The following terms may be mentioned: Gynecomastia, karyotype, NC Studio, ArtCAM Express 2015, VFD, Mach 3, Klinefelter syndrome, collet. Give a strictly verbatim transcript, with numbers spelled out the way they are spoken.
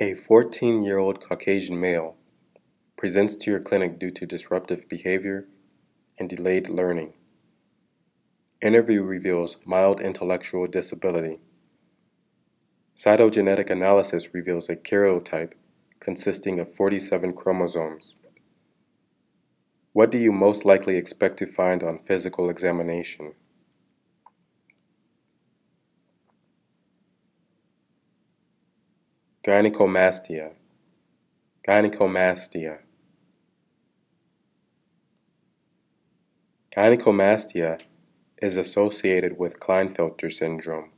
A fourteen-year-old Caucasian male presents to your clinic due to disruptive behavior and delayed learning. Interview reveals mild intellectual disability. Cytogenetic analysis reveals a karyotype consisting of forty-seven chromosomes. What do you most likely expect to find on physical examination? Gynecomastia. Gynecomastia. Gynecomastia is associated with Klinefelter syndrome.